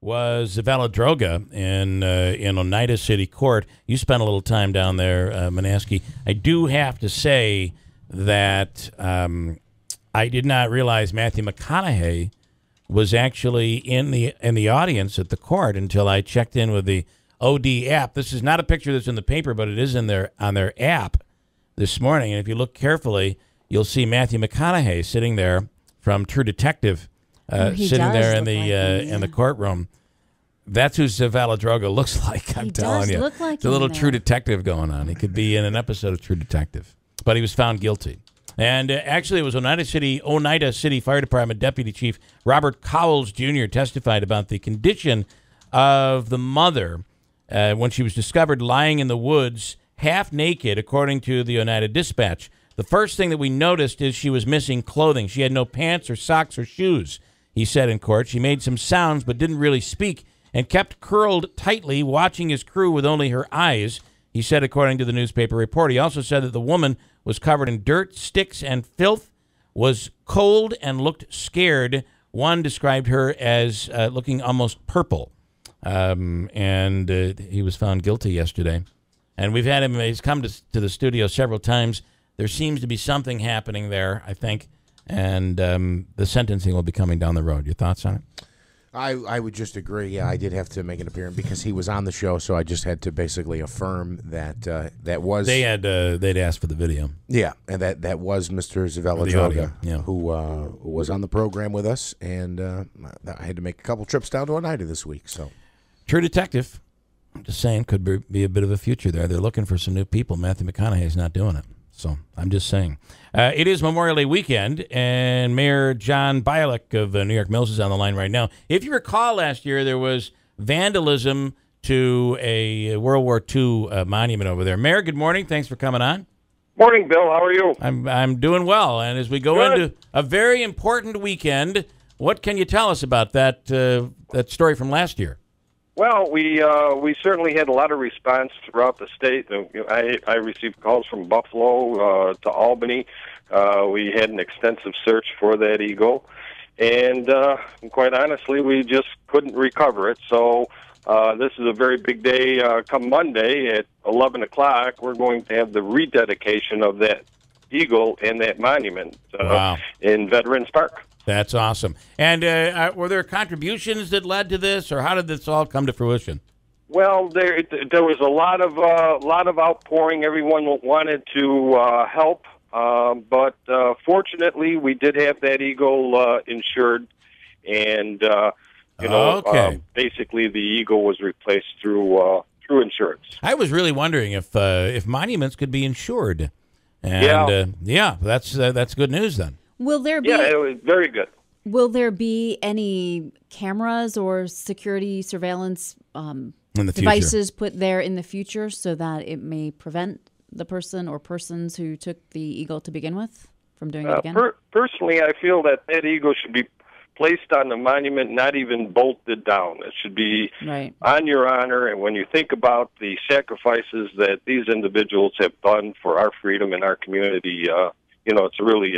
was Zavala Droga in Oneida City Court. You spent a little time down there, Manaski. I do have to say that I did not realize Matthew McConaughey was actually in the audience at the court until I checked in with the OD app. This is not a picture that's in the paper, but it is in their on their app this morning. And if you look carefully, you'll see Matthew McConaughey sitting there from True Detective. Sitting there in the in the courtroom. That's who Zavala Droga looks like. I'm telling you, it's a little True Detective going on. He could be in an episode of True Detective, but he was found guilty. And actually, it was Oneida City Fire Department Deputy Chief Robert Cowles Jr. testified about the condition of the mother when she was discovered lying in the woods, half naked, according to the Oneida Dispatch. The first thing that we noticed is she was missing clothing. She had no pants or socks or shoes. He said in court, she made some sounds but didn't really speak and kept curled tightly, watching his crew with only her eyes, he said, according to the newspaper report. He also said that the woman was covered in dirt, sticks, and filth, was cold, and looked scared. One described her as looking almost purple. He was found guilty yesterday. And we've had him, he's come to the studio several times. There seems to be something happening there, I think. And the sentencing will be coming down the road. Your thoughts on it? I would just agree. Yeah, I did have to make an appearance because he was on the show, so I just had to basically affirm that that was they'd asked for the video. Yeah, and that was Mr. Zavala Droga, yeah, who was on the program with us, and I had to make a couple trips down to Oneida this week. So, True Detective. I'm just saying, could be a bit of a future there. They're looking for some new people. Matthew McConaughey's not doing it. So I'm just saying. It is Memorial Day weekend, and Mayor John Bialik of New York Mills is on the line right now. If you recall, last year there was vandalism to a World War II monument over there. Mayor, good morning. Thanks for coming on. Morning, Bill. How are you? I'm doing well. And as we go into a very important weekend, what can you tell us about that that story from last year? Well, we certainly had a lot of response throughout the state. I received calls from Buffalo to Albany. We had an extensive search for that eagle, and quite honestly, we just couldn't recover it. So this is a very big day. Come Monday at 11 o'clock, we're going to have the rededication of that eagle and that monument in Veterans Park. That's awesome. And were there contributions that led to this, or how did this all come to fruition? Well, there was a lot of outpouring. Everyone wanted to help, but fortunately, we did have that eagle insured, and basically the eagle was replaced through insurance. I was really wondering if monuments could be insured, and that's good news then. Will there be? Yeah, it was very good. Will there be any cameras or security surveillance devices put there in the future so that it may prevent the person or persons who took the eagle to begin with from doing it again? Personally, I feel that eagle should be placed on the monument, not even bolted down. It should be on your honor. And when you think about the sacrifices that these individuals have done for our freedom and our community, it's really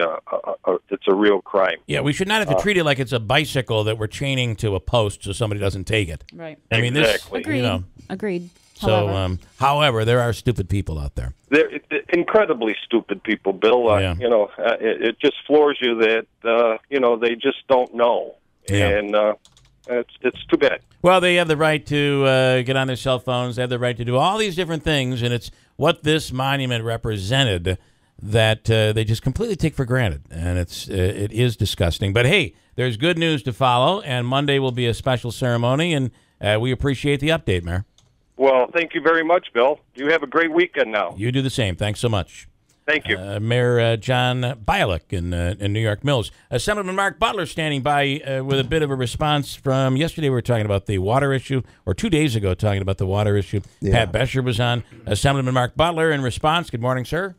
it's a real crime. Yeah, we should not have to treat it like it's a bicycle that we're chaining to a post so somebody doesn't take it. Right. I mean, exactly. Agreed. Agreed. So, however, there are stupid people out there. They're incredibly stupid people, Bill. It just floors you that they just don't know, and it's too bad. Well, they have the right to get on their cell phones. They have the right to do all these different things, and it's what this monument represented that they just completely take for granted, and it is disgusting. But hey, there's good news to follow, and Monday will be a special ceremony, and we appreciate the update, Mayor. Well, thank you very much, Bill. You have a great weekend now. You do the same. Thanks so much. Thank you. Mayor John Bialik in New York Mills. Assemblyman Mark Butler standing by with a bit of a response from yesterday. We were talking about the water issue, or 2 days ago, talking about the water issue. Yeah. Pat Besher was on. Assemblyman Mark Butler in response. Good morning, sir.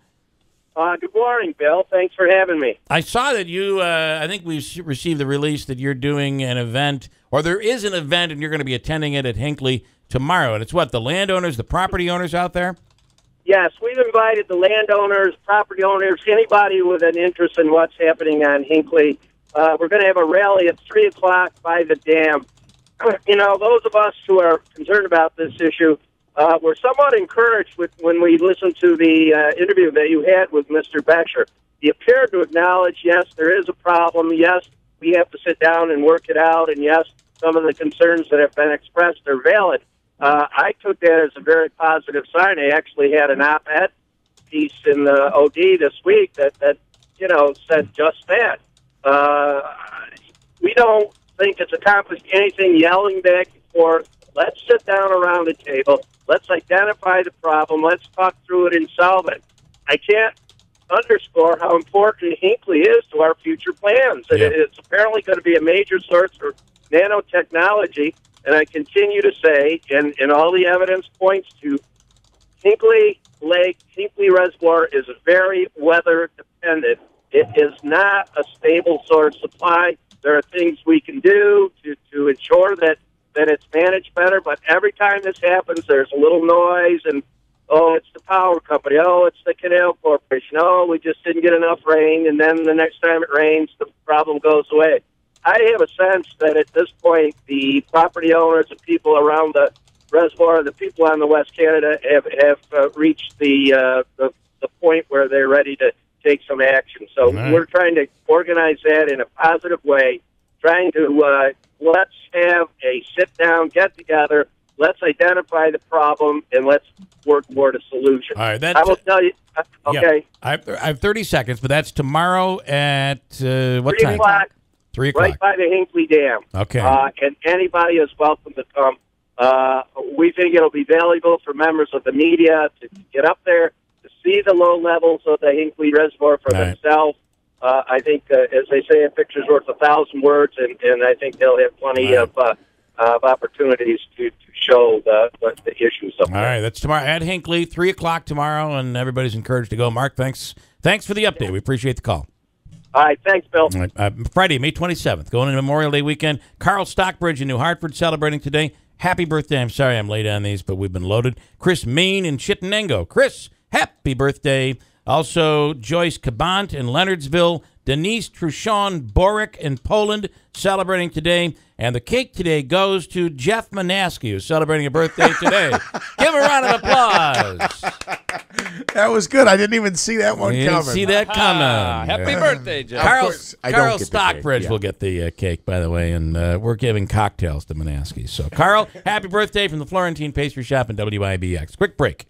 Good morning, Bill. Thanks for having me. I saw that you, I think we received the release that you're doing an event, or there is an event, and you're going to be attending it at Hinckley tomorrow. And it's what, the landowners, the property owners out there? Yes, we've invited the landowners, property owners, anybody with an interest in what's happening on Hinckley. We're going to have a rally at 3 o'clock by the dam. you know, those of us who are concerned about this issue were somewhat encouraged with, when we listened to the interview that you had with Mr. Besher. He appeared to acknowledge, yes, there is a problem. Yes, we have to sit down and work it out. And yes, some of the concerns that have been expressed are valid. I took that as a very positive sign. I actually had an op-ed piece in the OD this week that you know, said just that. We don't think it's accomplished anything yelling back and forth. Let's sit down around the table. Let's identify the problem. Let's talk through it and solve it. I can't underscore how important Hinckley is to our future plans. Yeah. It's apparently going to be a major source for nanotechnology, and I continue to say, and all the evidence points to, Hinckley Lake, Hinckley Reservoir is very weather-dependent. It is not a stable source supply. There are things we can do to ensure that it's managed better, but every time this happens, there's a little noise, and, oh, it's the power company, oh, it's the Canal Corporation, oh, we just didn't get enough rain, and then the next time it rains, the problem goes away. I have a sense that at this point, the property owners and people around the reservoir, the people on the West Canada, have reached the point where they're ready to take some action. So we're trying to organize that in a positive way, trying to let's have a sit-down, get-together, let's identify the problem, and let's work toward a solution. All right, I will tell you, okay. Yeah. I have 30 seconds, but that's tomorrow at what 3 time? O'clock. 3 o'clock. Right by the Hinckley Dam. Okay. And anybody is welcome to come. We think it'll be valuable for members of the media to get up there, to see the low levels of the Hinckley Reservoir for themselves. I think, as they say, a picture's worth 1,000 words, and I think they'll have plenty of opportunities to show the issues. All right, that's tomorrow at Hinckley, 3 o'clock tomorrow, and everybody's encouraged to go. Mark, thanks for the update. We appreciate the call. All right, thanks, Bill. Right, Friday, May 27th, going into Memorial Day weekend. Carl Stockbridge in New Hartford celebrating today. Happy birthday. I'm sorry I'm late on these, but we've been loaded. Chris Main in Chittenango. Chris, happy birthday. Also, Joyce Cabant in Leonardsville. Denise Truchon Borick in Poland celebrating today. And the cake today goes to Jeff Manasky, who's celebrating a birthday today. Give him a round of applause. That was good. I didn't even see that one coming. Didn't see that coming. Happy birthday, Jeff. Carl Stockbridge will get the cake, by the way, and we're giving cocktails to Manasky. So, Carl, happy birthday from the Florentine Pastry Shop and WIBX. Quick break.